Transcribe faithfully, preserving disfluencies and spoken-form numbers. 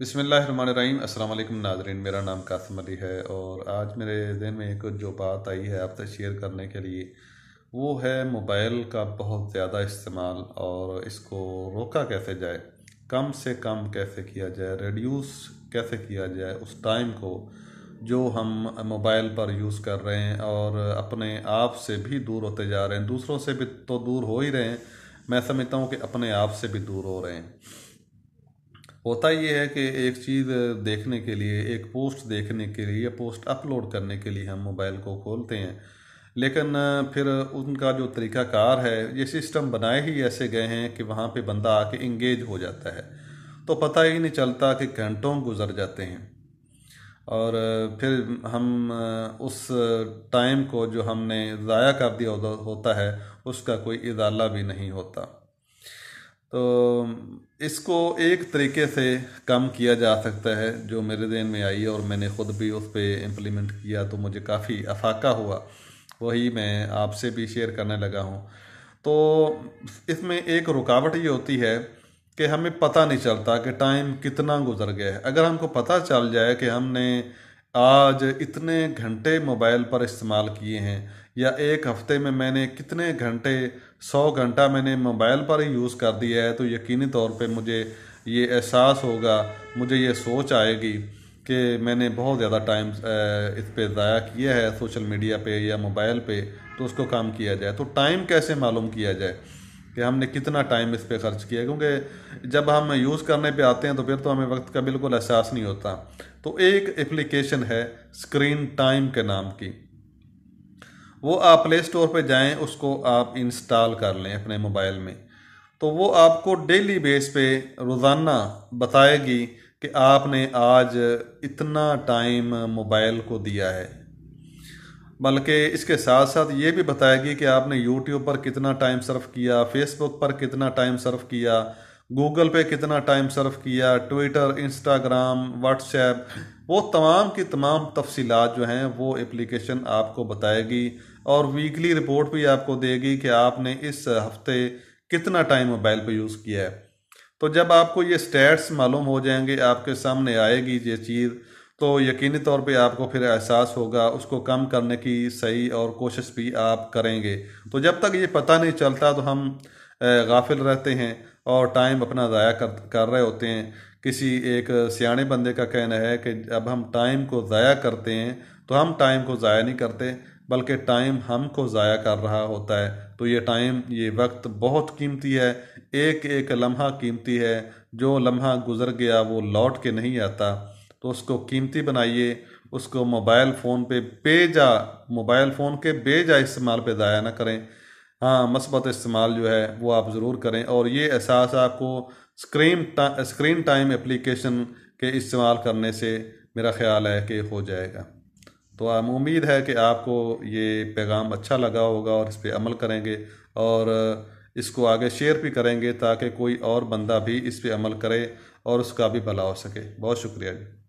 बिस्मिल्लाहिर्रहमानिर्रहीम। अस्सलाम वालेकुम नाज़रीन, मेरा नाम कासिम अली है और आज मेरे ज़हन में कुछ जो बात आई है आप तक शेयर करने के लिए वो है मोबाइल का बहुत ज़्यादा इस्तेमाल और इसको रोका कैसे जाए, कम से कम कैसे किया जाए, रिड्यूस कैसे किया जाए उस टाइम को जो हम मोबाइल पर यूज़ कर रहे हैं और अपने आप से भी दूर होते जा रहे हैं। दूसरों से भी तो दूर हो ही रहे हैं, मैं समझता हूँ कि अपने आप से भी दूर हो रहे हैं। होता ये है कि एक चीज़ देखने के लिए, एक पोस्ट देखने के लिए, पोस्ट अपलोड करने के लिए हम मोबाइल को खोलते हैं, लेकिन फिर उनका जो तरीक़ाकार है, ये सिस्टम बनाए ही ऐसे गए हैं कि वहाँ पे बंदा आके इंगेज हो जाता है तो पता ही नहीं चलता कि घंटों गुजर जाते हैं और फिर हम उस टाइम को जो हमने ज़ाया कर दिया होता है उसका कोई इजाला भी नहीं होता। तो इसको एक तरीके से कम किया जा सकता है जो मेरे ज़हन में आई और मैंने ख़ुद भी उस पर इम्प्लीमेंट किया तो मुझे काफ़ी अफाका हुआ, वही मैं आपसे भी शेयर करने लगा हूँ। तो इसमें एक रुकावट ये होती है कि हमें पता नहीं चलता कि टाइम कितना गुजर गया है। अगर हमको पता चल जाए कि हमने आज इतने घंटे मोबाइल पर इस्तेमाल किए हैं या एक हफ़्ते में मैंने कितने घंटे, सौ घंटा मैंने मोबाइल पर ही यूज़ कर दिया है, तो यकीनी तौर पे मुझे ये एहसास होगा, मुझे ये सोच आएगी कि मैंने बहुत ज़्यादा टाइम इस पे ज़ाया किया है सोशल मीडिया पे या मोबाइल पे, तो उसको कम किया जाए। तो टाइम कैसे मालूम किया जाए कि हमने कितना टाइम इस पे ख़र्च किया, क्योंकि जब हम यूज़ करने पे आते हैं तो फिर तो हमें वक्त का बिल्कुल एहसास नहीं होता। तो एक एप्लीकेशन है स्क्रीन टाइम के नाम की, वो आप प्ले स्टोर पर जाएं, उसको आप इंस्टॉल कर लें अपने मोबाइल में, तो वो आपको डेली बेस पे रोज़ाना बताएगी कि आपने आज इतना टाइम मोबाइल को दिया है। बल्कि इसके साथ साथ ये भी बताएगी कि आपने यूट्यूब पर कितना टाइम सर्व किया, फेसबुक पर कितना टाइम सर्व किया, गूगल पे कितना टाइम सर्व किया, ट्विटर, इंस्टाग्राम, व्हाट्सएप, वो तमाम की तमाम तफसीलात जो हैं वो एप्लीकेशन आपको बताएगी और वीकली रिपोर्ट भी आपको देगी कि आपने इस हफ्ते कितना टाइम मोबाइल पे यूज़ किया है। तो जब आपको ये स्टैट्स मालूम हो जाएंगे, आपके सामने आएगी ये चीज़, तो यकीनी तौर पे आपको फिर एहसास होगा, उसको कम करने की सही और कोशिश भी आप करेंगे। तो जब तक ये पता नहीं चलता तो हम गाफिल रहते हैं और टाइम अपना ज़ाया कर कर रहे होते हैं। किसी एक सियाने बंदे का कहना है कि अब हम टाइम को ज़ाया करते हैं तो हम टाइम को ज़ाया नहीं करते बल्कि टाइम हमको ज़ाया कर रहा होता है। तो ये टाइम, ये वक्त बहुत कीमती है, एक एक लम्हा कीमती है, जो लम्हा गुजर गया वो लौट के नहीं आता। तो उसको कीमती बनाइए, उसको मोबाइल फ़ोन पे बेजा मोबाइल फ़ोन के बेजा इस्तेमाल पे ज़ाया ना करें। हाँ, मस्बत इस्तेमाल जो है वो आप ज़रूर करें और ये एहसास आपको स्क्रीन टा, स्क्रीन टाइम एप्लीकेशन के इस्तेमाल करने से मेरा ख्याल है कि हो जाएगा। तो हम उम्मीद है कि आपको ये पैगाम अच्छा लगा होगा और इस पर अमल करेंगे और इसको आगे शेयर भी करेंगे ताकि कोई और बंदा भी इस पर अमल करे और उसका भी भला हो सके। बहुत शुक्रिया जी।